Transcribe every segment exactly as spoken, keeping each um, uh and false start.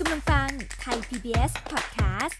กำลังฟัง Thai พี บี เอส Podcast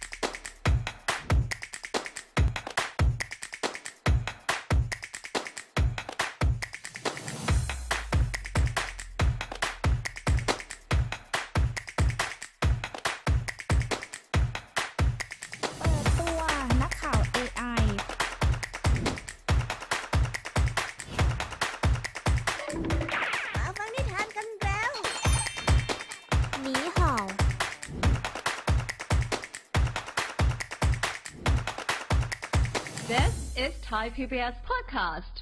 This is Thai พี บี เอส Podcast.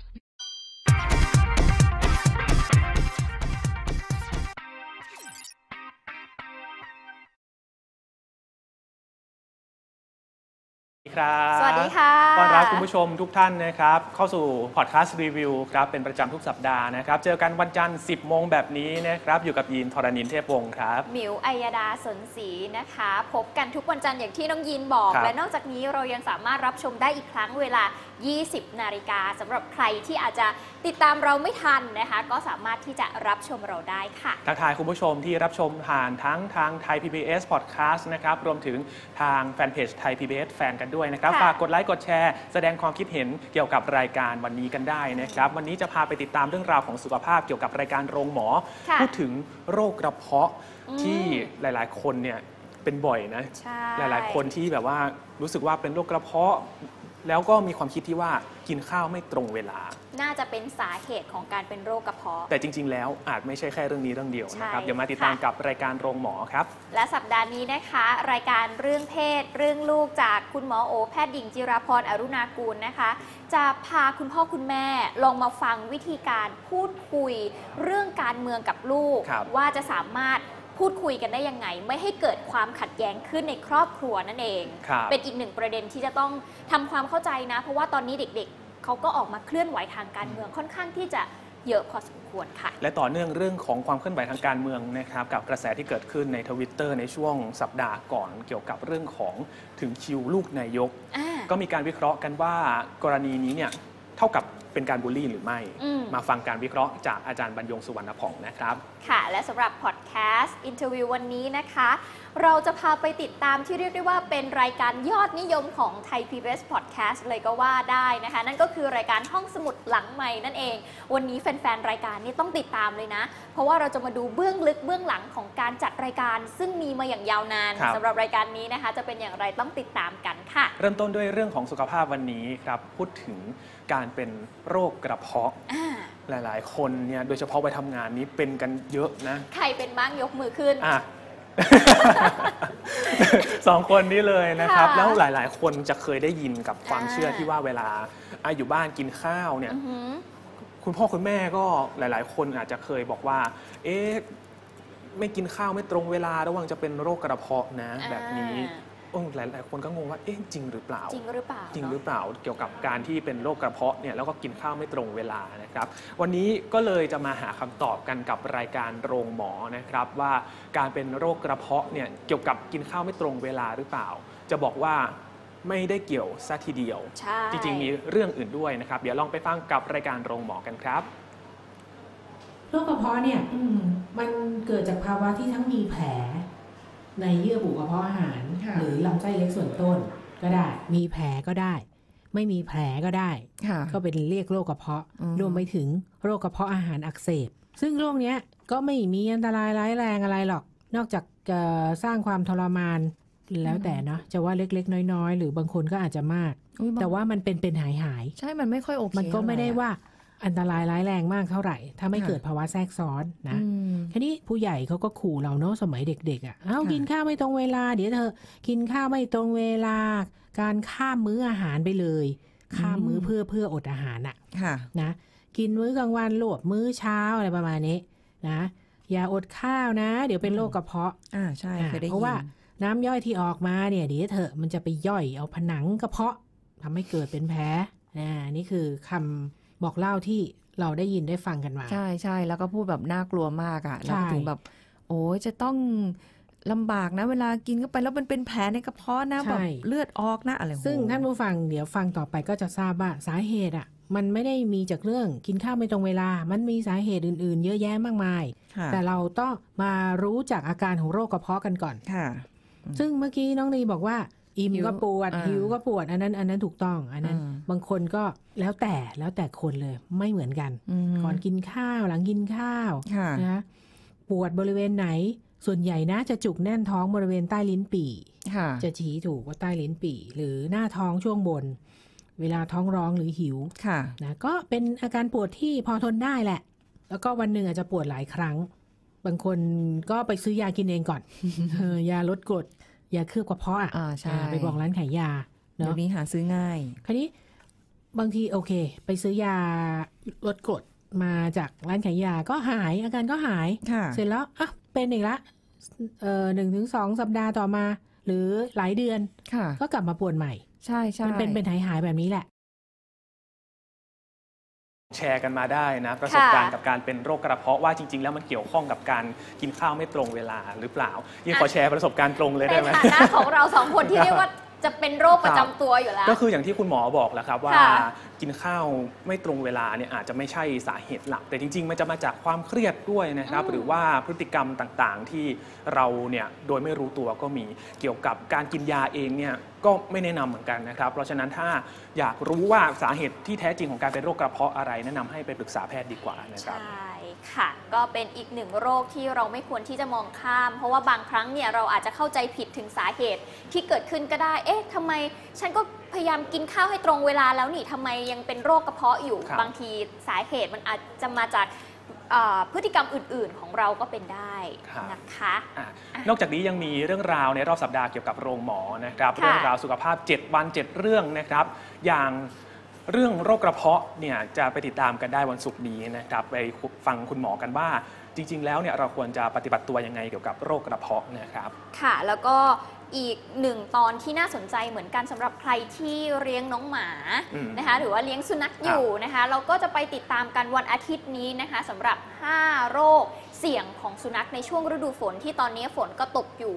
สวัสดีค่ะต้อนรับคุณผู้ชมทุกท่านนะครับเข้าสู่พอดแคสต์รีวิวครับเป็นประจำทุกสัปดาห์นะครับเจอกันวันจันทร์ สิบโมงแบบนี้นะครับอยู่กับยีนธรณินเทพวงศ์ครับมิวอัยดาสนศรีนะคะพบกันทุกวันจันทร์อย่างที่น้องยีนบอกและนอกจากนี้เรายังสามารถรับชมได้อีกครั้งเวลา ยี่สิบ นาฬิกาสำหรับใครที่อาจจะติดตามเราไม่ทันนะคะก็สามารถที่จะรับชมเราได้ค่ะทักทายคุณผู้ชมที่รับชมผ่านทั้งทาง Thai พี บี เอส Podcast นะครับรวมถึงทางแฟนเพจ Thai พี บี เอส Fan กันด้วยนะครับฝากกดไลค์กดแชร์แสดงความคิดเห็นเกี่ยวกับรายการวันนี้กันได้นะครับวันนี้จะพาไปติดตามเรื่องราวของสุขภาพเกี่ยวกับรายการโรงหมอพูดถึงโรคกระเพาะที่หลายๆคนเนี่ยเป็นบ่อยนะหลายๆคนที่แบบว่ารู้สึกว่าเป็นโรคกระเพาะแล้วก็มีความคิดที่ว่ากินข้าวไม่ตรงเวลาน่าจะเป็นสาเหตุของการเป็นโรคกระเพาะแต่จริงๆแล้วอาจไม่ใช่แค่เรื่องนี้เรื่องเดียวนะครับเดี๋ยวมาติดตามกับรายการโรงหมอครับและสัปดาห์นี้นะคะรายการเรื่องเพศเรื่องลูกจากคุณหมอโอแพทย์หญิงจิราพรอรุณากูลนะคะจะพาคุณพ่อคุณแม่ลองมาฟังวิธีการพูดคุยเรื่องการเมืองกับลูกว่าจะสามารถพูดคุยกันได้ยังไงไม่ให้เกิดความขัดแย้งขึ้นในครอบครัวนั่นเองเป็นอีกหนึ่งประเด็นที่จะต้องทำความเข้าใจนะเพราะว่าตอนนี้เด็กๆเขาก็ออกมาเคลื่อนไหวทางการเมืองค่อนข้างที่จะเยอะพอสมควรค่ะและต่อเนื่องเรื่องของความเคลื่อนไหวทางการเมืองนะครับกับกระแสที่เกิดขึ้นใน ทวิตเตอร์ ในช่วงสัปดาห์ก่อนเกี่ยวกับเรื่องของถึงคิวลูกนายกก็มีการวิเคราะห์กันว่ากรณีนี้เนี่ยเท่ากับเป็นการบูลลี่หรือไม่มาฟังการวิเคราะห์จากอาจารย์บรรยงสุวรรณพงศ์นะครับค่ะและสำหรับพอดแคสต์อินเทอร์วิววันนี้นะคะเราจะพาไปติดตามที่เรียกได้ว่าเป็นรายการยอดนิยมของ Thai พี บี เอส Podcast เลยก็ว่าได้นะคะนั่นก็คือรายการห้องสมุดหลังไมค์นั่นเองวันนี้แฟนๆรายการนี่ต้องติดตามเลยนะเพราะว่าเราจะมาดูเบื้องลึกเบื้องหลังของการจัดรายการซึ่งมีมาอย่างยาวนานสำหรับรายการนี้นะคะจะเป็นอย่างไรต้องติดตามกันค่ะเริ่มต้นด้วยเรื่องของสุขภาพวันนี้ครับพูดถึงการเป็นโรคกระเพาะหลายๆคนเนี่ยโดยเฉพาะไปทำงานนี้เป็นกันเยอะนะใครเป็นบ้างยกมือขึ้นอ่ะ สองคนนี้เลยนะครับ แล้วหลายๆคนจะเคยได้ยินกับความเชื่อที่ว่าเวลา อ, อยู่บ้านกินข้าวเนี่ย คุณพ่อคุณแม่ก็หลายๆคนอาจจะเคยบอกว่าเอ๊ะไม่กินข้าวไม่ตรงเวลาระวังจะเป็นโรคกระเพาะนะแบบนี้หลายหลายคนก็งงว่าเอ๊ะจริงหรือเปล่าจริงหรือเปล่าจริงหรือเปล่าเกี่ยวกับการที่เป็นโรคกระเพาะเนี่ยแล้วก็กินข้าวไม่ตรงเวลานะครับวันนี้ก็เลยจะมาหาคำตอบกันกับรายการโรงหมอนะครับว่าการเป็นโรคกระเพาะเนี่ยเกี่ยวกับกินข้าวไม่ตรงเวลาหรือเปล่าจะบอกว่าไม่ได้เกี่ยวซะทีเดียวจริงๆมีเรื่องอื่นด้วยนะครับเดี๋ยวลองไปฟังกับรายการโรงหมอกันครับโรคกระเพาะเนี่ยมันเกิดจากภาวะที่ทั้งมีแผลในเยื่อบุกระเพาะอาหารหรือลำไส้เล็กส่วนต้นก็ได้มีแผลก็ได้ไม่มีแผลก็ได้ก็เป็นเรียกโรคกระเพาะรวมไปถึงโรคกระเพาะอาหารอักเสบซึ่งโรคเนี้ยก็ไม่มีอันตรายร้ายแรงอะไรหรอกนอกจากสร้างความทรมานแล้วแต่เนาะจะว่าเล็กๆน้อยๆหรือบางคนก็อาจจะมากแต่ว่ามันเป็นเป็นหายหายใช่มันไม่ค่อยโอเคมันก็ไม่ได้ว่าอันตรายร้ายแรงมากเท่าไหร่ถ้าไม่เกิดภาวะแทรกซ้อนนะแค่นี้ผู้ใหญ่เขาก็ขู่เราเนาะสมัยเด็กๆอ่ะเอ้ากินข้าวไม่ตรงเวลาเดี๋ยวเธอกินข้าวไม่ตรงเวลาการข้ามมื้ออาหารไปเลยข้ามมื้อเพื่อเพื่ออดอาหารอ่ะนะกินมื้อกลางวันหลบมื้อเช้าอะไรประมาณนี้นะอย่าอดข้าวนะเดี๋ยวเป็นโรคกระเพาะอ่าใช่เพราะว่าน้ำย่อยที่ออกมาเนี่ยเดี๋ยวเธอมันจะไปย่อยเอาผนังกระเพาะทำให้เกิดเป็นแผลนะนี่คือคำบอกเล่าที่เราได้ยินได้ฟังกันมาใช่ใช่แล้วก็พูดแบบน่ากลัวมากอ่ะแล้วถึงแบบโอ้ยจะต้องลำบากนะเวลากินเข้าไปแล้วมันเป็นแผลในกระเพาะนะแบบเลือดออกนะอะไรซึ่งท่านผู้ฟังเดี๋ยวฟังต่อไปก็จะทราบว่าสาเหตุอ่ะ มันไม่ได้มีจากเรื่องกินข้าวไม่ตรงเวลามันมีสาเหตุอื่นๆเยอะแยะมากมายแต่เราต้องมารู้จักอาการของโรคกระเพาะกันก่อนซึ่งเมื่อกี้น้องลีบอกว่าอิ่มก็ปวดหิวก็ปวดอันนั้นอันนั้นถูกต้องอันนั้นบางคนก็แล้วแต่แล้วแต่คนเลยไม่เหมือนกันก่อนกินข้าวหลังกินข้าวนะปวดบริเวณไหนส่วนใหญ่นะจะจุกแน่นท้องบริเวณใต้ลิ้นปี่จะชี้ถูกว่าใต้ลิ้นปี่หรือหน้าท้องช่วงบนเวลาท้องร้องหรือหิวนะก็เป็นอาการปวดที่พอทนได้แหละแล้วก็วันหนึ่งอาจจะปวดหลายครั้งบางคนก็ไปซื้อยากินเองก่อน ยาลดกรดยาเคลือบกระเพาะอ่ะไปบอกร้านขายยาเดี๋ยวนี้หาซื้อง่ายคราวนี้บางทีโอเคไปซื้อยาลดกรดมาจากร้านขายยาก็หายอาการก็หายเสร็จแล้วอ่ะเป็นอีกละหนึ่งถึงสองสัปดาห์ต่อมาหรือหลายเดือนก็กลับมาปวดใหม่ใช่ใช่มันเป็นเป็นหายหายแบบนี้แหละแชร์กันมาได้นะประสบการณ์กับการเป็นโรคกระเพาะว่าจริงๆแล้วมันเกี่ยวข้องกับการกินข้าวไม่ตรงเวลาหรือเปล่ายังขอแชร์ประสบการณ์ตรงเลยได้ไหมในฐานะของเราสองคนที่เรียกว่าจะเป็นโรคประจำตัวอยู่แล้วก็คืออย่างที่คุณหมอบอกแหละครับว่ากินข้าวไม่ตรงเวลาเนี่ยอาจจะไม่ใช่สาเหตุหลักแต่จริงๆมันจะมาจากความเครียดด้วยนะครับหรือว่าพฤติกรรมต่างๆที่เราเนี่ยโดยไม่รู้ตัวก็มีเกี่ยวกับการกินยาเองเนี่ยก็ไม่แนะนำเหมือนกันนะครับเพราะฉะนั้นถ้าอยากรู้ว่าสาเหตุที่แท้จริงของการเป็นโรคกระเพาะอะไรแนะนำให้ไปปรึกษาแพทย์ดีกว่านะครับใช่ค่ะก็เป็นอีกหนึ่งโรคที่เราไม่ควรที่จะมองข้ามเพราะว่าบางครั้งเนี่ยเราอาจจะเข้าใจผิดถึงสาเหตุที่เกิดขึ้นก็ได้เอ๊ะทำไมฉันก็พยายามกินข้าวให้ตรงเวลาแล้วนี่ทำไมยังเป็นโรคกระเพาะอยู่บางทีสาเหตุมันอาจจะมาจากพฤติกรรมอื่นๆของเราก็เป็นได้นะคะนอกจากนี้ยังมีเรื่องราวในรอบสัปดาห์เกี่ยวกับโรงหมอนะครับเรื่องราวสุขภาพเจ็ดวันเจ็ดเรื่องนะครับอย่างเรื่องโรคกระเพาะเนี่ยจะไปติดตามกันได้วันศุกร์นี้นะครับไปฟังคุณหมอกันว่าจริงๆแล้วเนี่ยเราควรจะปฏิบัติตัวยังไงเกี่ยวกับโรคกระเพาะนะครับค่ะแล้วก็อีกหนึ่งตอนที่น่าสนใจเหมือนกันสำหรับใครที่เลี้ยงน้องหมานะคะหรือว่าเลี้ยงสุนัขอยู่นะคะเราก็จะไปติดตามกันวันอาทิตย์นี้นะคะสำหรับห้าโรคเสี่ยงของสุนัขในช่วงฤดูฝนที่ตอนนี้ฝนก็ตกอยู่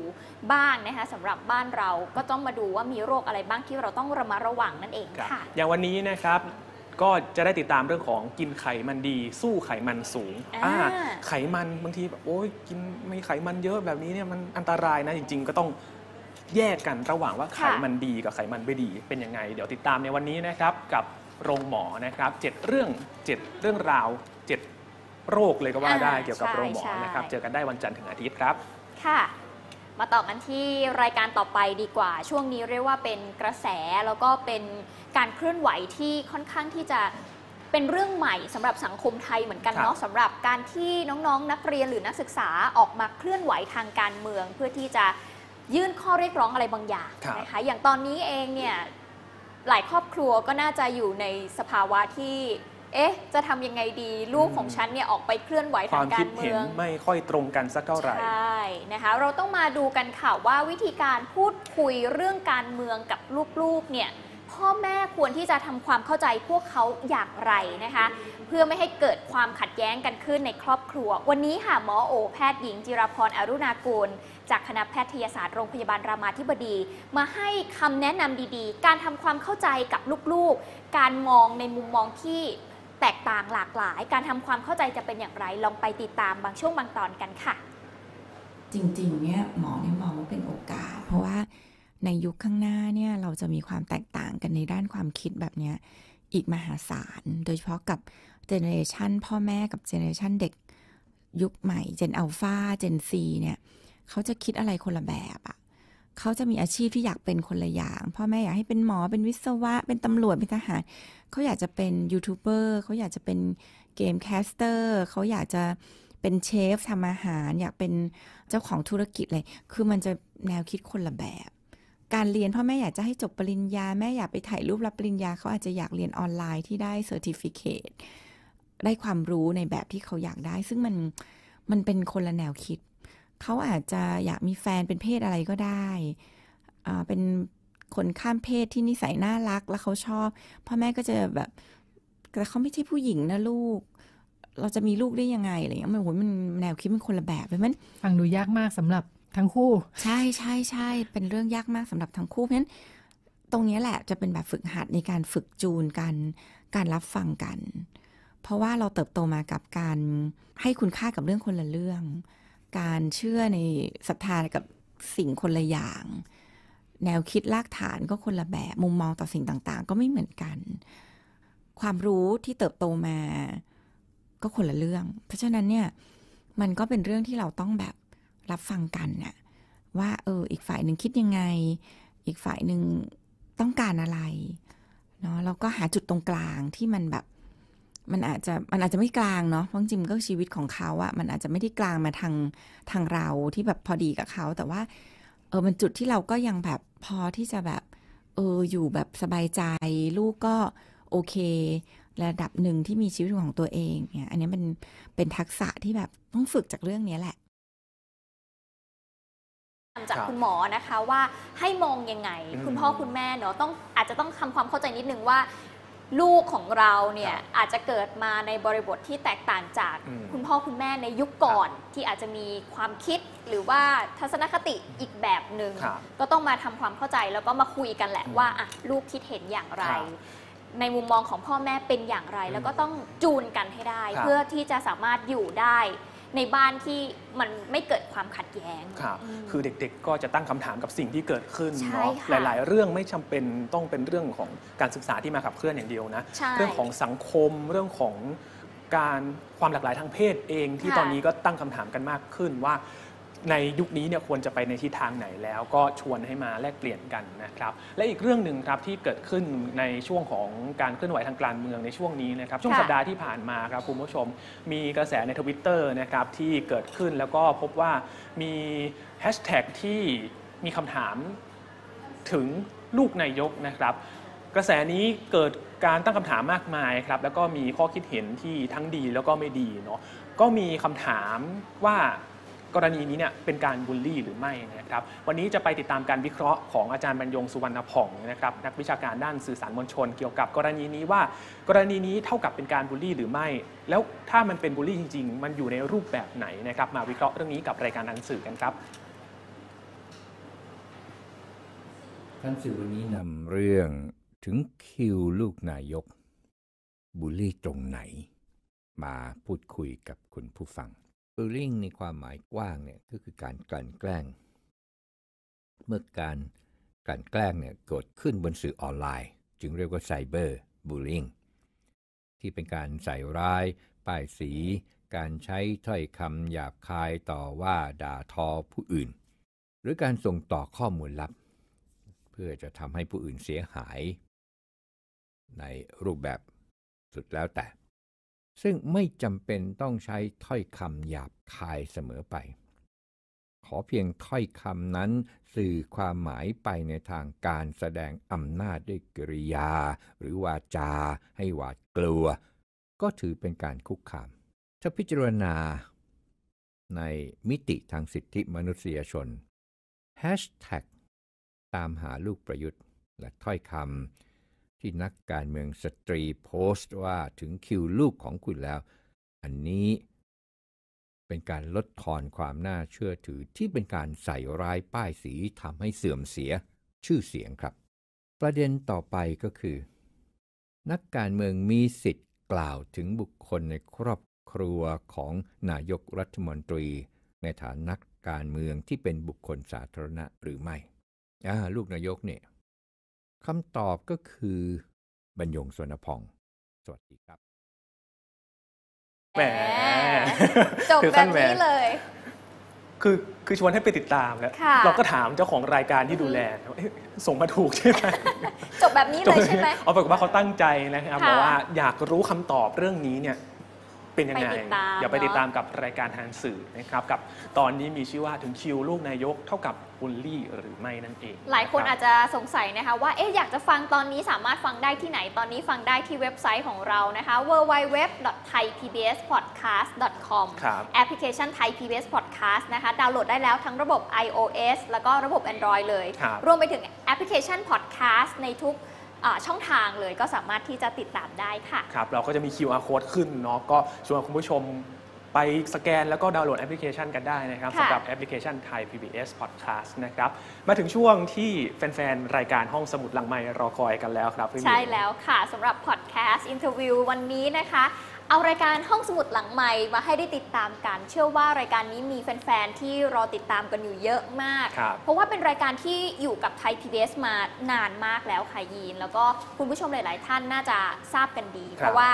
บ้างนะคะสำหรับบ้านเราก็ต้องมาดูว่ามีโรคอะไรบ้างที่เราต้องระมัดระวังนั่นเองค่ะอย่างวันนี้นะครับก็จะได้ติดตามเรื่องของกินไขมันดีสู้ไขมันสูงไขมันบางทีแบบโอ้ยกินไม่ไขมันเยอะแบบนี้เนี่ยมันอันตรายนะจริงๆก็ต้องแยกกันระหว่างว่าไขมันดีกับไขมันไม่ดีเป็นยังไงเดี๋ยวติดตามในวันนี้นะครับกับโรงหมอนะครับเจ็ดเรื่องเจ็ดเรื่องราวเจ็ดโรคเลยก็ว่าได้เกี่ยวกับโรงหมอนะครับเจอกันได้วันจันทร์ถึงอาทิตย์ครับค่ะมาต่อกันที่รายการต่อไปดีกว่าช่วงนี้เรียกว่าเป็นกระแสแล้วก็เป็นการเคลื่อนไหวที่ค่อนข้างที่จะเป็นเรื่องใหม่สำหรับสังคมไทยเหมือนกันเนาะสำหรับการที่น้องๆนักเรียนหรือนักศึกษาออกมาเคลื่อนไหวทางการเมืองเพื่อที่จะยื่นข้อเรียกร้องอะไรบางอย่างนะคะอย่างตอนนี้เองเนี่ยหลายครอบครัวก็น่าจะอยู่ในสภาวะที่เอ๊ะจะทำยังไงดีลูกของฉันเนี่ยออกไปเคลื่อนไหวทางการเมืองไม่ค่อยตรงกันสักเท่าไหร่ใช่นะคะเราต้องมาดูกันค่ะว่าวิธีการพูดคุยเรื่องการเมืองกับลูกๆเนี่ยพ่อแม่ควรที่จะทำความเข้าใจพวกเขาอย่างไรนะคะเพื่อไม่ให้เกิดความขัดแย้งกันขึ้นในครอบครัววันนี้ค่ะหมอโอแพทย์หญิงจิรพรอรุณากูลจากคณะแพทยศาสตร์โรงพยาบาลรามาธิบดีมาให้คำแนะนำดีๆการทำความเข้าใจกับลูกๆการมองในมุมมองที่แตกต่างหลากหลายการทำความเข้าใจจะเป็นอย่างไรลองไปติดตามบางช่วงบางตอนกันค่ะจริงๆเนี่ยหมอเนี่ยมองว่าเป็นโอกาสเพราะว่าในยุคข้างหน้าเนี่ยเราจะมีความแตกต่างกันในด้านความคิดแบบนี้อีกมหาศาลโดยเฉพาะกับเจเนอเรชันพ่อแม่กับเจเนอเรชันเด็กยุคใหม่เจนอัลฟาเจนซีเนี่ยเขาจะคิดอะไรคนละแบบอ่ะเขาจะมีอาชีพที่อยากเป็นคนละอย่างพ่อแม่อยากให้เป็นหมอเป็นวิศวะเป็นตำรวจเป็นทหารเขาอยากจะเป็นยูทูบเบอร์เขาอยากจะเป็นเกมแคสเตอร์เขาอยากจะเป็นเชฟทำอาหารอยากเป็นเจ้าของธุรกิจเลยคือมันจะแนวคิดคนละแบบการเรียนพ่อแม่อยากจะให้จบปริญญาแม่อยากไปถ่ายรูปรับปริญญาเขาอาจจะอยากเรียนออนไลน์ที่ได้เซอร์ติฟิเคตได้ความรู้ในแบบที่เขาอยากได้ซึ่งมันมันเป็นคนละแนวคิดเขาอาจจะอยากมีแฟนเป็นเพศอะไรก็ได้อ่าเป็นคนข้ามเพศที่นิสัยน่ารักแล้วเขาชอบพ่อแม่ก็จะแบบแต่เขาไม่ใช่ผู้หญิงนะลูกเราจะมีลูกได้ยังไงอะไรอย่างเงี้ยมันโหมันแนวคิดมันคนละแบบเลยมันฟังดูยากมากสำหรับทั้งคู่ใช่ใช่ใช่เป็นเรื่องยากมากสำหรับทั้งคู่เพราะฉะนั้นตรงนี้แหละจะเป็นแบบฝึกหัดในการฝึกจูนกัน การรับฟังกันเพราะว่าเราเติบโตมากับการให้คุณค่ากับเรื่องคนละเรื่องการเชื่อในศรัทธากับสิ่งคนละอย่างแนวคิดรากฐานก็คนละแบบมุมมองต่อสิ่งต่างๆก็ไม่เหมือนกันความรู้ที่เติบโตมาก็คนละเรื่องเพราะฉะนั้นเนี่ยมันก็เป็นเรื่องที่เราต้องแบบรับฟังกันน่ะว่าเอออีกฝ่ายหนึ่งคิดยังไงอีกฝ่ายหนึ่งต้องการอะไรเนาะแล้วก็หาจุดตรงกลางที่มันแบบมันอาจจะมันอาจจะไม่กลางเนาะเพราะจริงก็ชีวิตของเขาอะมันอาจจะไม่ได้กลางมาทางทางเราที่แบบพอดีกับเขาแต่ว่าเออมันจุดที่เราก็ยังแบบพอที่จะแบบเอออยู่แบบสบายใจลูกก็โอเคระดับหนึ่งที่มีชีวิตของตัวเองเนี่ยอันนี้มันเป็นทักษะที่แบบต้องฝึกจากเรื่องนี้แหละจากคุณหมอนะคะว่าให้มองยังไงคุณพ่อคุณแม่เนาะต้องอาจจะต้องทำความเข้าใจนิดนึงว่าลูกของเราเนี่ยอาจจะเกิดมาในบริบทที่แตกต่างจากคุณพ่อคุณแม่ในยุคก่อนที่อาจจะมีความคิดหรือว่าทัศนคติอีกแบบหนึ่งก็ต้องมาทำความเข้าใจแล้วก็มาคุยกันแหละว่าอ่ะลูกคิดเห็นอย่างไรในมุมมองของพ่อแม่เป็นอย่างไรแล้วก็ต้องจูนกันให้ได้เพื่อที่จะสามารถอยู่ได้ในบ้านที่มันไม่เกิดความขัดแย้งครับคือเด็กๆก็จะตั้งคำถามกับสิ่งที่เกิดขึ้นเนาะหลายๆเรื่องไม่จำเป็นต้องเป็นเรื่องของการศึกษาที่มาขับเคลื่อนอย่างเดียวนะเรื่องของสังคมเรื่องของการความหลากหลายทางเพศเองที่ตอนนี้ก็ตั้งคำถามกันมากขึ้นว่าในยุคนี้เนี่ยควรจะไปในทิศทางไหนแล้วก็ชวนให้มาแลกเปลี่ยนกันนะครับและอีกเรื่องหนึ่งครับที่เกิดขึ้นในช่วงของการเคลื่อนไหวทางการเมืองในช่วงนี้นะครับช่วงสัปดาห์ที่ผ่านมาครับคุณผู้ชมมีกระแสใน ทวิตเตอร์ นะครับที่เกิดขึ้นแล้วก็พบว่ามีแฮชแท็กที่มีคำถามถึงลูกนายกนะครับกระแสนี้เกิดการตั้งคำถามมากมายครับแล้วก็มีข้อคิดเห็นที่ทั้งดีแล้วก็ไม่ดีเนาะก็มีคำถามว่ากรณีนี้เนี่ยเป็นการบูลลี่หรือไม่นะครับวันนี้จะไปติดตามการวิเคราะห์ของอาจารย์บรรยงสุวรรณผ่องนะครับนักวิชาการด้านสื่อสารมวลชนเกี่ยวกับกรณีนี้ว่ากรณีนี้เท่ากับเป็นการบูลลี่หรือไม่แล้วถ้ามันเป็นบูลลี่จริงๆมันอยู่ในรูปแบบไหนนะครับมาวิเคราะห์เรื่องนี้กับรายการทันสื่อกันครับทันสื่อวันนี้นำเรื่องถึงคิวลูกนายกบูลลี่ตรงไหนมาพูดคุยกับคุณผู้ฟังบูลลี่ในความหมายกว้างเนี่ยก็คือการกลั่นแกล้งเมื่อการกลั่นแกล้งเนี่ยเกิดขึ้นบนสื่อออนไลน์จึงเรียกว่าไซเบอร์บูลลี่ที่เป็นการใส่ร้ายป้ายสีการใช้ถ้อยคำหยาบคายต่อว่าด่าทอผู้อื่นหรือการส่งต่อข้อมูลลับเพื่อจะทำให้ผู้อื่นเสียหายในรูปแบบสุดแล้วแต่ซึ่งไม่จำเป็นต้องใช้ถ้อยคำหยาบคายเสมอไปขอเพียงถ้อยคำนั้นสื่อความหมายไปในทางการแสดงอำนาจด้วยกริยาหรือวาจาให้หวาดกลัวก็ถือเป็นการคุกคามถ้าพิจารณาในมิติทางสิทธิมนุษยชนแฮชแท็กตามหาลูกประยุทธ์และถ้อยคำที่นักการเมืองสตรีโพสต์ว่าถึงคิวลูกของคุณแล้วอันนี้เป็นการลดทอนความน่าเชื่อถือที่เป็นการใส่ร้ายป้ายสีทำให้เสื่อมเสียชื่อเสียงครับประเด็นต่อไปก็คือนักการเมืองมีสิทธิ์กล่าวถึงบุคคลในครอบครัวของนายกรัฐมนตรีในฐานะนักการเมืองที่เป็นบุคคลสาธารณะหรือไม่อ่าลูกนายกเนี่ยคำตอบก็คือบรรยงสุวรรณผ่องสวัสดีครับแหมจบแบบนี้เลยคือคือชวนให้ไปติดตามแล้วเราก็ถามเจ้าของรายการที่ดูแลส่งมาถูกใช่ไหมจบแบบนี้เลยใช่ไหมเอาเป็นว่าเขาตั้งใจนะครับบอกว่าอยากรู้คำตอบเรื่องนี้เนี่ยเป็นยังไงเดี๋ยวไปติดตามกับรายการทางสื่อนะครับกับตอนนี้มีชื่อว่าถึงคิวลูกนายกเท่ากับบูลลี่หรือไม่นั่นเองหลายคนอาจจะสงสัยนะคะว่าเอ๊ะอยากจะฟังตอนนี้สามารถฟังได้ที่ไหนตอนนี้ฟังได้ที่เว็บไซต์ของเรานะคะ ดับเบิลยู ดับเบิลยู ดับเบิลยู ดอท ไทย พี บี เอส พอดแคสต์ ดอท คอม แอปพลิเคชัน Thai พี บี เอส Podcast นะคะดาวน์โหลดได้แล้วทั้งระบบ ไอ โอ เอส แล้วก็ระบบ Android เลยรวมไปถึงแอปพลิเคชัน Podcast ในทุกช่องทางเลยก็สามารถที่จะติดตามได้ค่ะครับเราก็จะมี คิว อาร์ โค้ดขึ้นเนาะก็ชวนคุณผู้ชม ไปสแกนแล้วก็ดาวน์โหลดแอปพลิเคชันกันได้นะครับสำหรับแอปพลิเคชัน Thai พี บี เอส Podcast นะครับมาถึงช่วงที่แฟนๆรายการห้องสมุดหลังไมค์รอคอยกันแล้วครับพี่มิวใช่แล้วค่ะสำหรับ Podcast Interview วันนี้นะคะเอารายการห้องสมุดหลังไมค์มาให้ได้ติดตามกันเชื่อว่ารายการนี้มีแฟนๆที่รอติดตามกันอยู่เยอะมากเพราะว่าเป็นรายการที่อยู่กับไทย พี บี เอส มานานมากแล้วค่ะยีนแล้วก็คุณผู้ชมหลายๆท่านน่าจะทราบกันดีเพราะว่า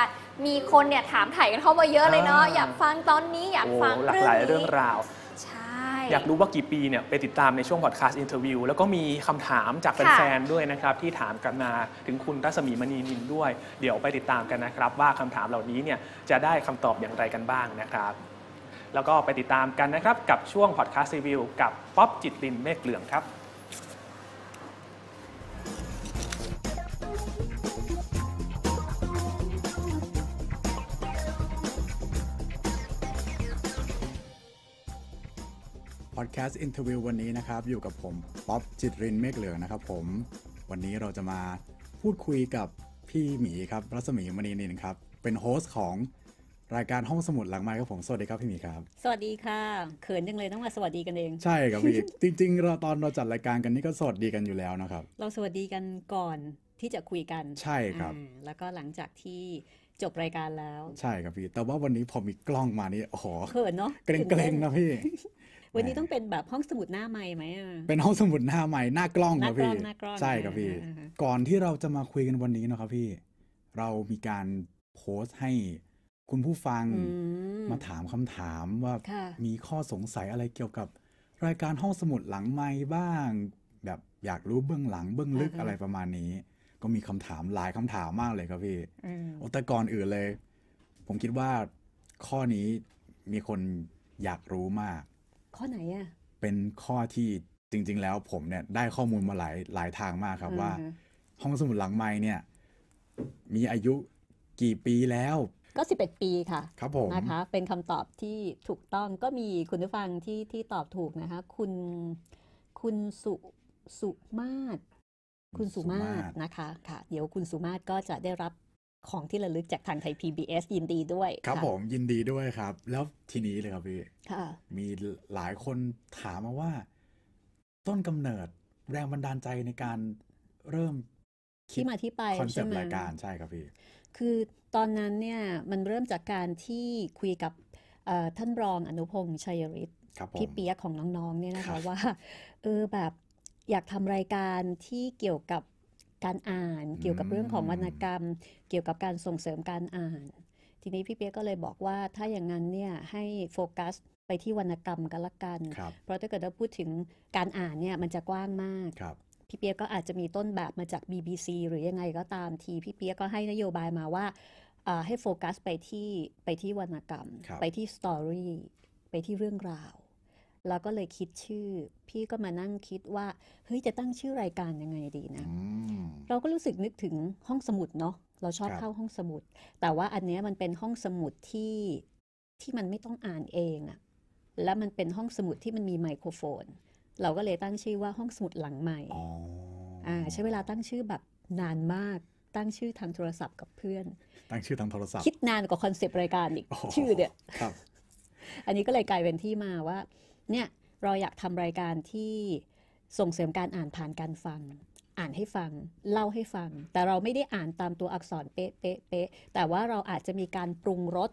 มีคนเนี่ยถามถ่ายกันเข้ามาเยอะเลยเนาะอยากฟังตอนนี้อยากฟังเรื่องนี้หลากหลายเรื่องราวอยากรู้ว่ากี่ปีเนี่ยไปติดตามในช่วงพอดแคสต์อินเทอร์วิวแล้วก็มีคำถามจากแฟนๆด้วยนะครับที่ถามกันมาถึงคุณรัศมีมณีนินด้วยเดี๋ยวไปติดตามกันนะครับว่าคำถามเหล่านี้เนี่ยจะได้คำตอบอย่างไรกันบ้างนะครับแล้วก็ไปติดตามกันนะครับกับช่วงพอดแคสต์รีวิวกับป๊อบจิตรินเมฆเหลืองครับพอดแคสต์อินเทอร์วิววันนี้นะครับอยู่กับผมป๊อบจิตรินเมฆเหลืองนะครับผมวันนี้เราจะมาพูดคุยกับพี่หมีครับรัศมีมณีนินครับเป็นโฮสต์ของรายการห้องสมุดหลังไมค์ครับผมสวัสดีครับพี่หมีครับสวัสดีค่ะเขินจังเลยต้องมาสวัสดีกันเองใช่ครับพี่ จริงๆเราตอนเราจัดรายการกันนี่ก็สวัสดีกันอยู่แล้วนะครับเราสวัสดีกันก่อนที่จะคุยกันใช่ครับแล้วก็หลังจากที่จบรายการแล้วใช่ครับพี่แต่ว่าวันนี้พอมีกล้องมานี่โอ้โหเขินเนาะเกรงๆนะพี่วันนี้ต้องเป็นแบบห้องสมุดหน้าไมค์ไหมเป็นห้องสมุดหน้าไมค์หน้ากล้องครับพี่ใช่ครับพี่ก่อนที่เราจะมาคุยกันวันนี้นะครับพี่เรามีการโพสต์ให้คุณผู้ฟังมาถามคำถามว่ามีข้อสงสัยอะไรเกี่ยวกับรายการห้องสมุดหลังไมค์บ้างแบบอยากรู้เบื้องหลังเบื้องลึกอะไรประมาณนี้ก็มีคำถามหลายคำถามมากเลยครับพี่แต่ก่อนอื่นเลยผมคิดว่าข้อนี้มีคนอยากรู้มากข้อไหนอ่ะเป็นข้อที่จริงๆแล้วผมเนี่ยได้ข้อมูลมาหลายหลายทางมากครับว่าห้องสมุดหลังไมค์เนี่ยมีอายุกี่ปีแล้วก็สิบเอ็ดปีค่ะครับผมนะคะเป็นคำตอบที่ถูกต้องก็มีคุณผู้ฟังที่ที่ตอบถูกนะคะคุณคุณสุสุมาศคุณสุมาศนะคะค่ะเดี๋ยวคุณสุมาศก็จะได้รับของที่ระลึกจากทางไทย พี บี เอส ยินดีด้วยครับผมยินดีด้วยครับแล้วทีนี้เลยครับพี่มีหลายคนถามมาว่าต้นกำเนิดแรงบันดาลใจในการเริ่มที่มาที่ไปคอนเซ็ปต์รายการใช่ครับพี่คือตอนนั้นเนี่ยมันเริ่มจากการที่คุยกับท่านรองอนุพงษ์ชัยฤทธิ์พี่เปียกของน้องๆเนี่ยนะคะว่าเออแบบอยากทำรายการที่เกี่ยวกับการอ่านเกี่ยวกับเรื่องของวรรณกรรมเกี่ยวกับการส่งเสริมการอ่านทีนี้พี่เปียกก็เลยบอกว่าถ้าอย่างนั้นเนี่ยให้โฟกัสไปที่วรรณกรรมกันละกันเพราะถ้าเกิดเราพูดถึงการอ่านเนี่ยมันจะกว้างมากพี่เปียกก็อาจจะมีต้นแบบมาจาก บี บี ซี หรือยังไงก็ตามทีพี่เปียกก็ให้นโยบายมาว่าให้โฟกัสไปที่ไปที่วรรณกรรมไปที่สตอรี่ไปที่เรื่องราวแล้วก็เลยคิดชื่อพี่ก็มานั่งคิดว่าเฮ้ยจะตั้งชื่อรายการยังไงดีนะเราก็รู้สึกนึกถึงห้องสมุดเนาะเราชอบเข้าห้องสมุดแต่ว่าอันนี้มันเป็นห้องสมุดที่ที่มันไม่ต้องอ่านเองอะและมันเป็นห้องสมุดที่มันมีไมโครโฟนเราก็เลยตั้งชื่อว่าห้องสมุดหลังไมค์อ่าใช้เวลาตั้งชื่อแบบนานมากตั้งชื่อทางโทรศัพท์กับเพื่อนตั้งชื่อทางโทรศัพท์คิดนานกว่าคอนเซปต์รายการอีกชื่อเนี่ยครับอันนี้ก็เลยกลายเป็นที่มาว่าเนี่ยเราอยากทำรายการที่ส่งเสริมการอ่านผ่านการฟังอ่านให้ฟังเล่าให้ฟังแต่เราไม่ได้อ่านตามตัวอักษรเป๊ะเป๊ะเป๊ะแต่ว่าเราอาจจะมีการปรุงรส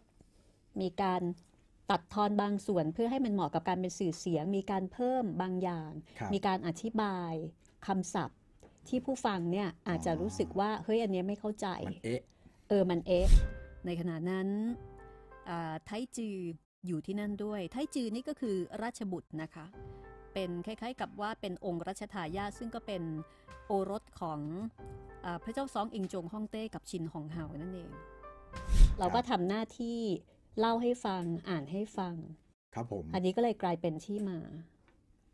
มีการตัดทอนบางส่วนเพื่อให้มันเหมาะกับการเป็นสื่อเสียงมีการเพิ่มบางอย่างมีการอธิบายคำศัพท์ที่ผู้ฟังเนี่ยอาจจะรู้สึกว่าเฮ้ยอันนี้ไม่เข้าใจเออเออมันเอ๊ะในขณะนั้นไทจืออยู่ที่นั่นด้วยไทจือนี่ก็คือราชบุตรนะคะเป็นคล้ายๆกับว่าเป็นองค์รัชทายาทซึ่งก็เป็นโอรสของอพระเจ้าซองอิงจงฮ่องเต้กับชินฮองเฮานั่นเองเราก็ทำหน้าที่เล่าให้ฟังอ่านให้ฟังครับผมอันนี้ก็เลยกลายเป็นที่มา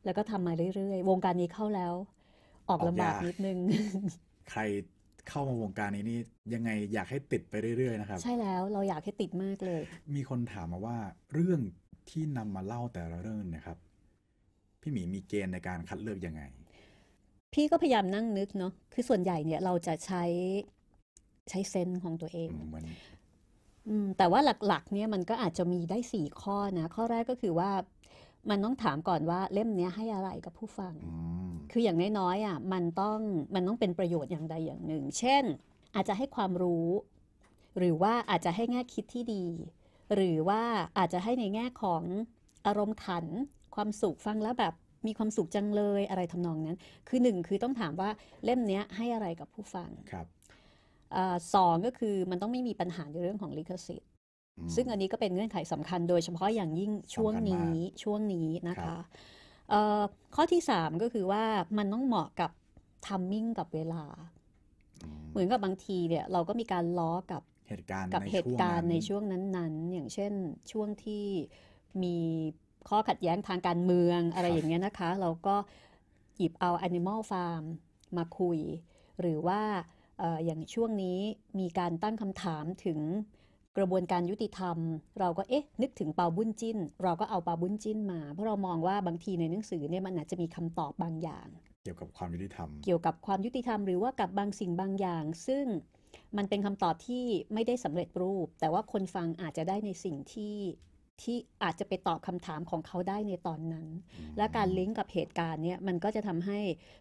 แล้วก็ทำมาเรื่อยๆวงการนี้เข้าแล้วออกลำบากนิดนึงใครเข้ามาวงการนี้นี่ยังไงอยากให้ติดไปเรื่อยๆนะครับใช่แล้วเราอยากให้ติดมากเลยมีคนถามมาว่าเรื่องที่นำมาเล่าแต่ละเรื่องนะครับพี่หมีมีเกณฑ์ในการคัดเลือกยังไงพี่ก็พยายามนั่งนึกเนาะคือส่วนใหญ่เนี่ยเราจะใช้ใช้เซนส์ของตัวเอง อืมแต่ว่าหลักๆเนี่ยมันก็อาจจะมีได้สี่ข้อนะข้อแรกก็คือว่ามันต้องถามก่อนว่าเล่มนี้ให้อะไรกับผู้ฟังคืออย่างน้อยๆอ่ะมันต้องมันต้องเป็นประโยชน์อย่างใดอย่างหนึ่งเช่นอาจจะให้ความรู้หรือว่าอาจจะให้แง่คิดที่ดีหรือว่าอาจจะให้ในแง่ของอารมณ์ขันความสุขฟังแล้วแบบมีความสุขจังเลยอะไรทำนองนั้นคือหนึ่งคือต้องถามว่าเล่มนี้ให้อะไรกับผู้ฟังครับสองก็คือมันต้องไม่มีปัญหาในเรื่องของลิขสิทธิ์ซึ่งอันนี้ก็เป็นเงื่อนไขสำคัญโดยเฉพาะอย่างยิ่งช่วงนี้ช่วงนี้นะคะข้อที่สามก็คือว่ามันต้องเหมาะกับทัมมิ่งกับเวลาเหมือนกับบางทีเนี่ยเราก็มีการล้อกับเหตุการณ์กับเหตุการณ์ในช่วงนั้นๆอย่างเช่นช่วงที่มีข้อขัดแย้งทางการเมืองอะไรอย่างเงี้ยนะคะเราก็หยิบเอา Animal Farm มาคุยหรือว่าอย่างช่วงนี้มีการตั้งคำถามถึงกระบวนการยุติธรรมเราก็เอ๊ะนึกถึงเปาบุญจิ้นเราก็เอาเปาบุญจิ้นมาเพราะเรามองว่าบางทีในหนังสือเนี่ยมันอาจจะมีคำตอบบางอย่างเกี่ยวกับความยุติธรรมเกี่ยวกับความยุติธรรมหรือว่ากับบางสิ่งบางอย่างซึ่งมันเป็นคำตอบที่ไม่ได้สำเร็จรูปแต่ว่าคนฟังอาจจะได้ในสิ่งที่ที่อาจจะไปตอบคำถามของเขาได้ในตอนนั้นและการลิงก์กับเหตุการณ์เนี่ยมันก็จะทำให้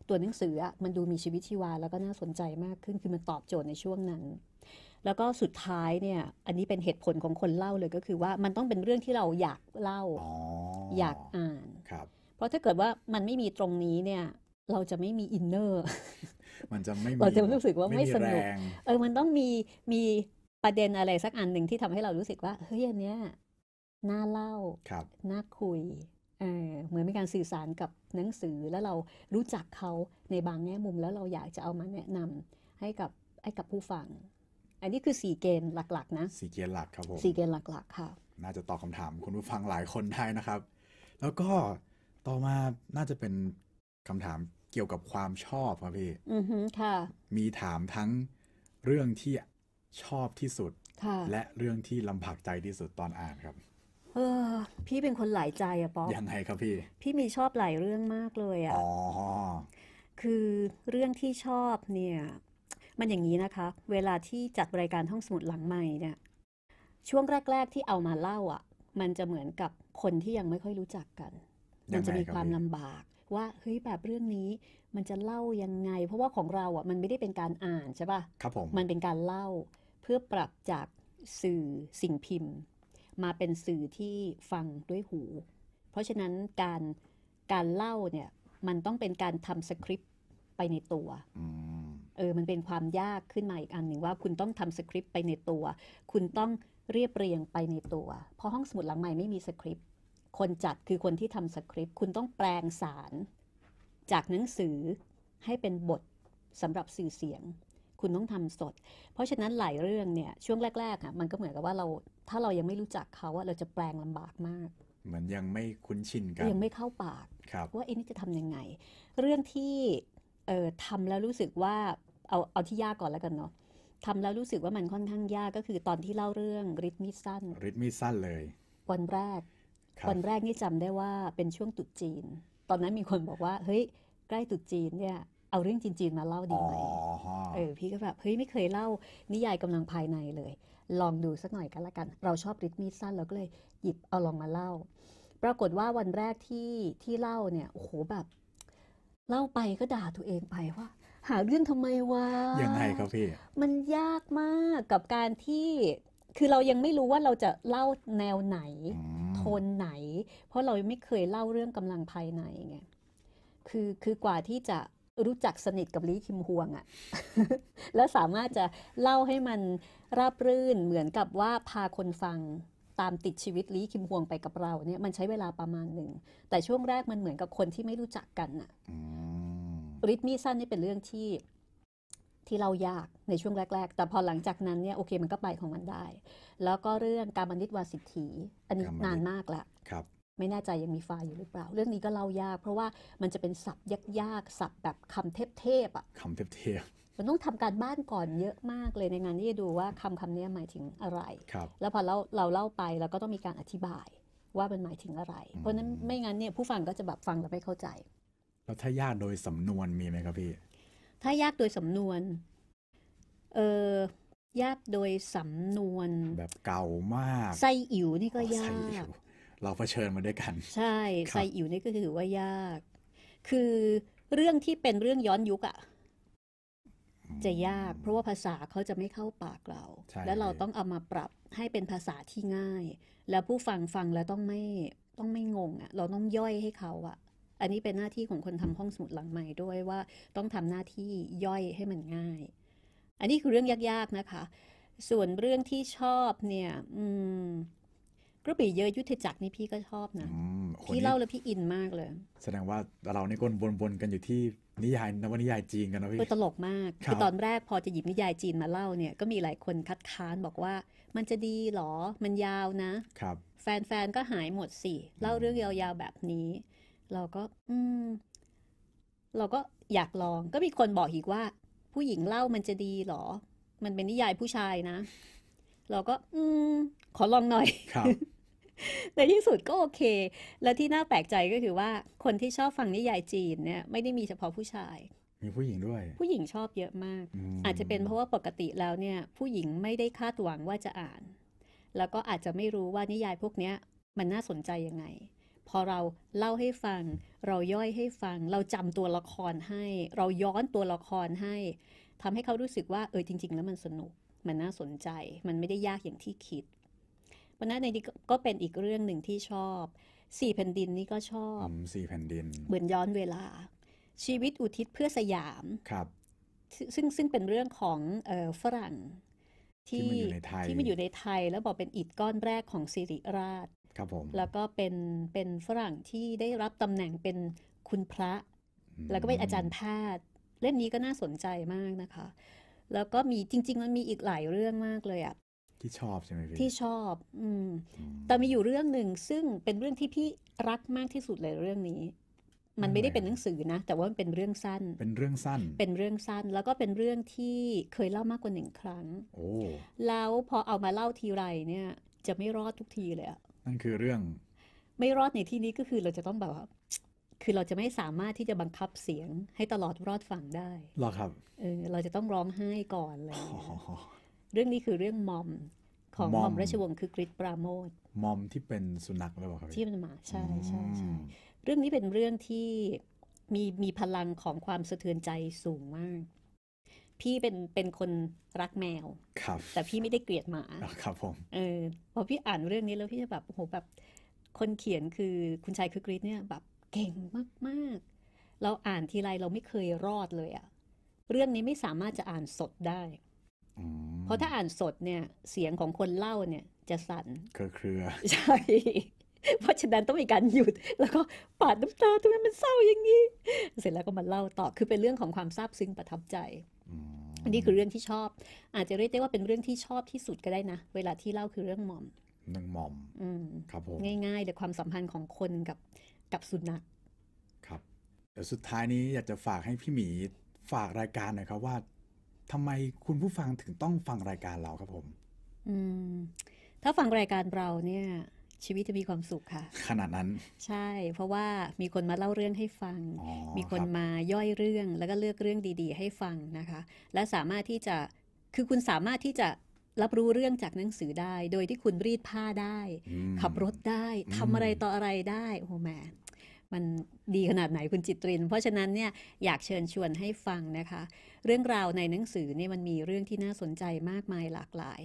ตัวหนังสือมันดูมีชีวิตชีวาแล้วก็น่าสนใจมากขึ้นคือมันตอบโจทย์ในช่วงนั้นแล้วก็สุดท้ายเนี่ยอันนี้เป็นเหตุผลของคนเล่าเลยก็คือว่ามันต้องเป็นเรื่องที่เราอยากเล่า อ, อยากอ่านเพราะถ้าเกิดว่ามันไม่มีตรงนี้เนี่ยเราจะไม่มีอินเนอร์มันจะไม่มีเราจะรู้สึกว่าไม่สนุกเออมันต้องมีมีประเด็นอะไรสักอันหนึ่งที่ทำให้เรารู้สึกว่าเฮ้ยอันเนี้ยน่าเล่าน่าคุยเออเหมือนเป็นการสื่อสารกับหนังสือแล้วเรารู้จักเขาในบางแง่มุมแล้วเราอยากจะเอามาแนะนำให้กับให้กับผู้ฟังอันนี้คือสี่เกณฑ์หลักๆนะสี่เกณฑ์หลักครับผมสี่เกณฑ์หลักๆค่ะน่าจะตอบคำถามคุณผู้ฟังหลายคนได้นะครับแล้วก็ต่อมาน่าจะเป็นคำถามเกี่ยวกับความชอบครับพี่อือฮึค่ะมีถามทั้งเรื่องที่ชอบที่สุดและเรื่องที่ลำบากใจที่สุดตอนอ่านครับเออพี่เป็นคนหลายใจอะป๊อปยังไงครับพี่พี่มีชอบหลายเรื่องมากเลยอะอ๋อคือเรื่องที่ชอบเนี่ยมันอย่างนี้นะคะเวลาที่จัดรายการห้องสมุดหลังใหม่เนี่ยช่วงแรกๆที่เอามาเล่าอ่ะมันจะเหมือนกับคนที่ยังไม่ค่อยรู้จักกันมันจะมีความลำบากว่าเฮ้ยแบบเรื่องนี้มันจะเล่ายังไงเพราะว่าของเราอ่ะมันไม่ได้เป็นการอ่านใช่ป่ะครับผมมันเป็นการเล่าเพื่อปรับจากสื่อสิ่งพิมพ์มาเป็นสื่อที่ฟังด้วยหูเพราะฉะนั้นการการเล่าเนี่ยมันต้องเป็นการทำสคริปต์ไปในตัวเออมันเป็นความยากขึ้นมาอีกอันหนึ่งว่าคุณต้องทำสคริปต์ไปในตัวคุณต้องเรียบเรียงไปในตัวเพราะห้องสมุดหลังใหม่ไม่มีสคริปต์คนจัดคือคนที่ทำสคริปต์คุณต้องแปลงสารจากหนังสือให้เป็นบทสำหรับสื่อเสียงคุณต้องทำสดเพราะฉะนั้นหลายเรื่องเนี่ยช่วงแรกๆอ่ะมันก็เหมือนกับว่าเราถ้าเรายังไม่รู้จักเขาว่าเราจะแปลงลำบากมากเหมือนยังไม่คุ้นชินกันยังไม่เข้าปากว่าเอ็นี่จะทำยังไงเรื่องที่เอ่อทำแล้วรู้สึกว่าเอาเอาที่ยากก่อนแล้วกันเนาะทำแล้วรู้สึกว่ามันค่อนข้างยากก็คือตอนที่เล่าเรื่องริทมิสั้นริทมิสั้นเลยวันแรกวันแรกนี่จำได้ว่าเป็นช่วงตรุษจีนตอนนั้นมีคนบอกว่าเฮ้ยใกล้ตรุษจีนเนี่ยเอาเรื่องจีนๆมาเล่าดีไหมเออพี่ก็แบบเฮ้ยไม่เคยเล่านิยายกำลังภายในเลยลองดูสักหน่อยกันละกันเราชอบริทมิสั้นเราก็เลยหยิบเอาลองมาเล่าปรากฏว่าวันแรกที่ที่เล่าเนี่ยโอ้โหแบบเล่าไปก็ด่าตัวเองไปว่าหาเรื่องทำไมวะยังไงครับพี่มันยากมากกับการที่คือเรายังไม่รู้ว่าเราจะเล่าแนวไหนโทนไหนเพราะเราไม่เคยเล่าเรื่องกำลังภายในไงคือคือกว่าที่จะรู้จักสนิทกับลี้คิมฮวงอะ แล้วสามารถจะเล่าให้มันราบรื่นเหมือนกับว่าพาคนฟังตามติดชีวิตลี้คิมฮวงไปกับเราเนี่ยมันใช้เวลาประมาณหนึ่งแต่ช่วงแรกมันเหมือนกับคนที่ไม่รู้จักกันอะริทมิสั้นนี่เป็นเรื่องที่ที่เรายากในช่วงแรกๆแต่พอหลังจากนั้นเนี่ยโอเคมันก็ไปของมันได้แล้วก็เรื่องกามนิตวาสิทธีอันนี้นานมากละครับไม่แน่ใจยังมีไฟล์อยู่หรือเปล่าเรื่องนี้ก็เล่ายากเพราะว่ามันจะเป็นศัพท์ยากๆศัพท์แบบคำเทพๆอ่ะคำเทพๆมันต้องทำการบ้านก่อนเยอะมากเลยในงานที่จะดูว่าคำคำนี้หมายถึงอะไรแล้วพอเราเราเล่าไปเราก็ต้องมีการอธิบายว่ามันหมายถึงอะไรเพราะนั้นไม่งั้นเนี่ยผู้ฟังก็จะแบบฟังแล้วไม่เข้าใจแล้วถ้ายากโดยสำนวนมีไหมครับพี่ถ้ายากโดยสำนวนเออ ยากโดยสำนวนแบบเก่ามากไส้อิ๋วนี่ก็ยากเราเผชิญมาด้วยกันใช่ไส้อิ๋วนี่ก็คือว่ายากคือเรื่องที่เป็นเรื่องย้อนยุคอะจะยากเพราะว่าภาษาเขาจะไม่เข้าปากเราแล้วเราต้องเอามาปรับให้เป็นภาษาที่ง่ายแล้วผู้ฟังฟังแล้วต้องไม่ต้องไม่งงอะเราต้องย่อยให้เขาอะอันนี้เป็นหน้าที่ของคนทำห้องสมุดหลังใหม่ด้วยว่าต้องทำหน้าที่ย่อยให้มันง่ายอันนี้คือเรื่องยากๆนะคะส่วนเรื่องที่ชอบเนี่ยกระบี่เยอะยุทธจักรนี่พี่ก็ชอบนะพี่เล่าแล้วพี่อินมากเลยแสดงว่าเราในก้นวนๆกันอยู่ที่นิยายนวนิยายจีนกันนะพี่ตลกมากคือตอนแรกพอจะหยิบนิยายจีนมาเล่าเนี่ยก็มีหลายคนคัดค้านบอกว่ามันจะดีหรอมันยาวนะแฟนๆก็หายหมดสิเล่าเรื่องยาวๆแบบนี้เราก็อืมเราก็อยากลองก็มีคนบอกอีกว่าผู้หญิงเล่ามันจะดีหรอมันเป็นนิยายผู้ชายนะเราก็อืมขอลองหน่อยครับ แต่ที่สุดก็โอเคและที่น่าแปลกใจก็คือว่าคนที่ชอบฟังนิยายจีนเนี่ยไม่ได้มีเฉพาะผู้ชายมีผู้หญิงด้วยผู้หญิงชอบเยอะมาก อ, อาจจะเป็นเพราะว่าปกติแล้วเนี่ยผู้หญิงไม่ได้คาดหวังว่าจะอ่านแล้วก็อาจจะไม่รู้ว่านิยายพวกนี้มันน่าสนใจยังไงพอเราเล่าให้ฟังเราย่อยให้ฟังเราจำตัวละครให้เราย้อนตัวละครให้ทำให้เขารู้สึกว่าเออจริงๆแล้วมันสนุกมันน่าสนใจมันไม่ได้ยากอย่างที่คิดเพราะนั้นในนี้ก็เป็นอีกเรื่องหนึ่งที่ชอบสี่แผ่นดินนี่ก็ชอบสี่แผ่นดินเหมือนย้อนเวลาชีวิตอุทิศเพื่อสยามครับซึ่งซึ่งเป็นเรื่องของเอ่อฝรั่งที่ที่มาอยู่ในไทยแล้วบอกเป็นอิฐก้อนแรกของสิริราชแล้วก็เป็นเป็นฝรั่งที่ได้รับตำแหน่งเป็นคุณพระแล้วก็เป็นอาจารย์แพทย์เล่มนี้ก็น่าสนใจมากนะคะแล้วก็มีจริงๆมันมีอีกหลายเรื่องมากเลยอะที่ชอบใช่ไหมพี่ที่ชอบอืมแต่มีอยู่เรื่องหนึ่งซึ่งเป็นเรื่องที่พี่รักมากที่สุดเลยเรื่องนี้มันไม่ได้เป็นหนังสือนะแต่ว่ามันเป็นเรื่องสั้นเป็นเรื่องสั้นเป็นเรื่องสั้นแล้วก็เป็นเรื่องที่เคยเล่ามากกว่าหนึ่งครั้งโอ้แล้วพอเอามาเล่าทีไรเนี่ยจะไม่รอดทุกทีเลยอะนั่นคือเรื่องไม่รอดในที่นี้ก็คือเราจะต้องแบบว่าคือเราจะไม่สามารถที่จะบังคับเสียงให้ตลอดรอดฟังได้หรอครับเออเราจะต้องร้องไห้ก่อนเลยเรื่องนี้คือเรื่องมอมของหม่อมราชวงศ์คือกฤษปราโมชมอมที่เป็นสุนัขหรือเปล่าครับที่เป็นหมาใช่ใช่ใช่เรื่องนี้เป็นเรื่องที่มีมีพลังของความสะเทือนใจสูงมากพี่เป็นเป็นคนรักแมวแต่พี่ไม่ได้เกลียดหมาครับผมเออพอพี่อ่านเรื่องนี้แล้วพี่จะแบบโอ้โหแบบคนเขียนคือคุณชายคือกฤษเนี่ยแบบเก่งมากๆเราอ่านทีไรเราไม่เคยรอดเลยอะเรื่องนี้ไม่สามารถจะอ่านสดได้เพราะถ้าอ่านสดเนี่ยเสียงของคนเล่าเนี่ยจะสั่นเครือๆใช่เพราะฉะนั้นต้องมีการหยุดแล้วก็ปาดน้ำตาทำไมมันเศร้าอย่างนี้เสร็จแล้วก็มาเล่าต่อคือเป็นเรื่องของความซาบซึ้งประทับใจอันนี้คือเรื่องที่ชอบอาจจะเรียกได้ว่าเป็นเรื่องที่ชอบที่สุดก็ได้นะเวลาที่เล่าคือเรื่องหม่อมหนึ่งหม่อมครับผมง่ายๆแต่ความสัมพันธ์ของคนกับกับสุนัขครับเดี๋ยวสุดท้ายนี้อยากจะฝากให้พี่หมีฝากรายการหน่อยครับว่าทำไมคุณผู้ฟังถึงต้องฟังรายการเราครับผมอืมถ้าฟังรายการเราเนี่ยชีวิตจะมีความสุขค่ะขนาดนั้นใช่เพราะว่ามีคนมาเล่าเรื่องให้ฟังมีคนมาย่อยเรื่องแล้วก็เลือกเรื่องดีๆให้ฟังนะคะและสามารถที่จะคือคุณสามารถที่จะรับรู้เรื่องจากหนังสือได้โดยที่คุณรีดผ้าได้ขับรถได้ทำอะไรต่ออะไรได้โอ้แม่มันดีขนาดไหนคุณจิตรินเพราะฉะนั้นเนี่ยอยากเชิญชวนให้ฟังนะคะเรื่องราวในหนังสือเนี่ยมันมีเรื่องที่น่าสนใจมากมายหลากหลาย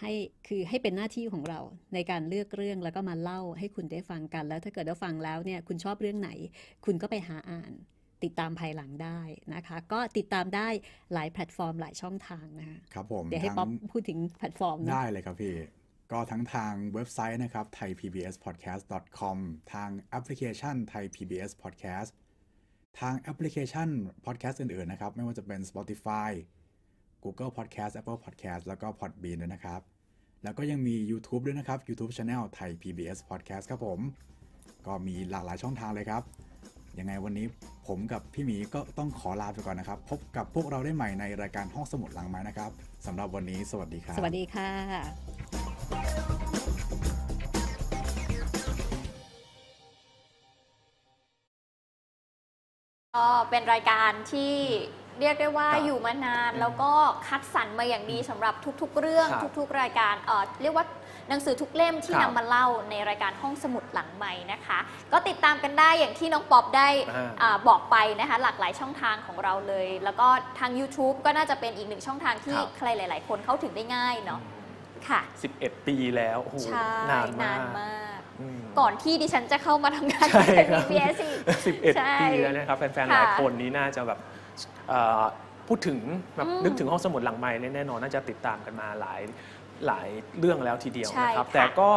ให้คือให้เป็นหน้าที่ของเราในการเลือกเรื่องแล้วก็มาเล่าให้คุณได้ฟังกันแล้วถ้าเกิดเราฟังแล้วเนี่ยคุณชอบเรื่องไหนคุณก็ไปหาอ่านติดตามภายหลังได้นะคะก็ติดตามได้หลายแพลตฟอร์มหลายช่องทางนะครับผมเดี๋ยวให้ป๊อปพูดถึงแพลตฟอร์มได้เลยครับพี่ก็ทั้งทางเว็บไซต์นะครับ ไทย พี บี เอส พอดแคสต์ ดอท คอม ทางแอปพลิเคชัน Thai พี บี เอส Podcast ทางแอปพลิเคชัน Podcast อื่นๆนะครับไม่ว่าจะเป็น Spotify Google Podcast Apple Podcast แล้วก็ Podbean ด้วยนะครับแล้วก็ยังมี YouTube ด้วยนะครับ YouTube Channel Thai พี บี เอส Podcast ครับผมก็มีหลากหลายช่องทางเลยครับยังไงวันนี้ผมกับพี่หมีก็ต้องขอลาไปก่อนนะครับพบกับพวกเราได้ใหม่ในรายการห้องสมุดหลังไม้นะครับสำหรับวันนี้สวัสดีครับสวัสดีค่ะเป็นรายการที่ เรียกได้ว่าอยู่มานานแล้วก็คัดสรรมาอย่างดีสำหรับทุกๆเรื่องทุกๆรายการเอ่อเรียกว่าหนังสือทุกเล่มที่นำมาเล่าในรายการห้องสมุดหลังใหม่นะคะก็ติดตามกันได้อย่างที่น้องป๊อบได้บอกไปนะคะหลากหลายช่องทางของเราเลยแล้วก็ทาง ยูทูบ ก็น่าจะเป็นอีกหนึ่งช่องทางที่ใครหลายๆคนเข้าถึงได้ง่ายเนาะค่ะสิบเอ็ดปีแล้วโอ้โหนานมากก่อนที่ดิฉันจะเข้ามาทำงานใน พี บี เอส สิบเอ็ด ปีแล้วนะครับแฟนๆหลายคนนี้น่าจะแบบพูดถึงแบบนึกถึงห้องสมุดหลังไมค์แน่นอนน่าจะติดตามกันมาหลายหลายเรื่องแล้วทีเดียวนะครับแต่ก็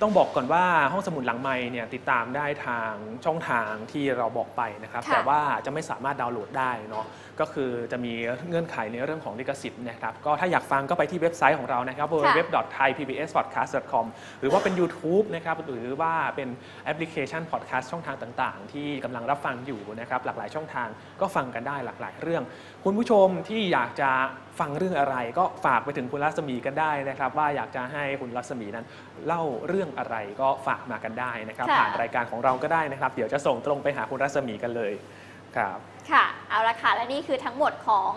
ต้องบอกก่อนว่าห้องสมุดหลังไมค์เนี่ยติดตามได้ทางช่องทางที่เราบอกไปนะครับแต่ว่าจะไม่สามารถดาวน์โหลดได้เนาะก็คือจะมีเงื่อนไขในเรื่องของลิขสิทธิ์นะครับก็ถ้าอยากฟังก็ไปที่เว็บไซต์ของเรานะครับ ดับเบิลยู ดับเบิลยู ดับเบิลยู ดอท ไทย พี บี เอส พอดแคสต์ ดอท คอม หรือว่าเป็น ยูทูบ นะครับหรือว่าเป็นแอปพลิเคชัน พอดแคสต์ ช่องทางต่างๆที่กำลังรับฟังอยู่นะครับหลากหลายช่องทางก็ฟังกันได้หลากหลายเรื่องคุณผู้ชมที่อยากจะฟังเรื่องอะไรก็ฝากไปถึงคุณรัศมีกันได้นะครับว่าอยากจะให้คุณรัศมีนั้นเล่าเรื่องอะไรก็ฝากมากันได้นะครับผ่านรายการของเราก็ได้นะครับเดี๋ยวจะส่งตรงไปหาคุณรัศมีกันเลยครับค่ะเอาละค่ะและนี่คือทั้งหมดของ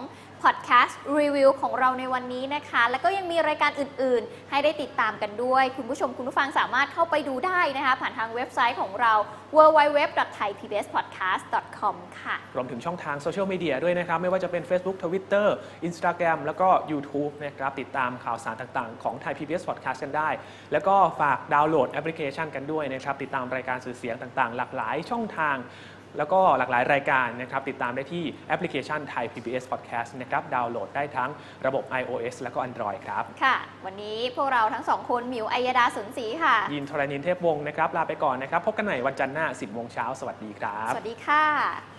พอดแคสต์รีวิวของเราในวันนี้นะคะแล้วก็ยังมีรายการอื่นๆให้ได้ติดตามกันด้วยคุณผู้ชมคุณผู้ฟังสามารถเข้าไปดูได้นะคะผ่านทางเว็บไซต์ของเรา ดับเบิลยู ดับเบิลยู ดับเบิลยู ดอท ไทย พี บี เอส พอดแคสต์ ดอท คอม ค่ะรวมถึงช่องทางโซเชียลมีเดียด้วยนะครับไม่ว่าจะเป็น เฟซบุ๊ก ทวิตเตอร์ อินสตาแกรม แล้วก็ ยูทูบ นะครับติดตามข่าวสารต่างๆของ ไทย พี บี เอส พอดแคสต์ กันได้แล้วก็ฝากดาวน์โหลดแอปพลิเคชันกันด้วยนะครับติดตามรายการสื่อเสียงต่างๆหลากหลายช่องทางแล้วก็หลากหลายรายการนะครับติดตามได้ที่แอปพลิเคชัน ไทย พี บี เอส พอดแคสต์ นะครับดาวน์โหลดได้ทั้งระบบ ไอโอเอส แล้วก็ แอนดรอยด์ ครับค่ะวันนี้พวกเราทั้งสองคนหมิว อัยดา สุนศรีค่ะยินทรณินทร์ เทพวงศ์นะครับลาไปก่อนนะครับพบกันใหม่วันจันทร์หน้า สิบโมงเช้าสวัสดีครับสวัสดีค่ะ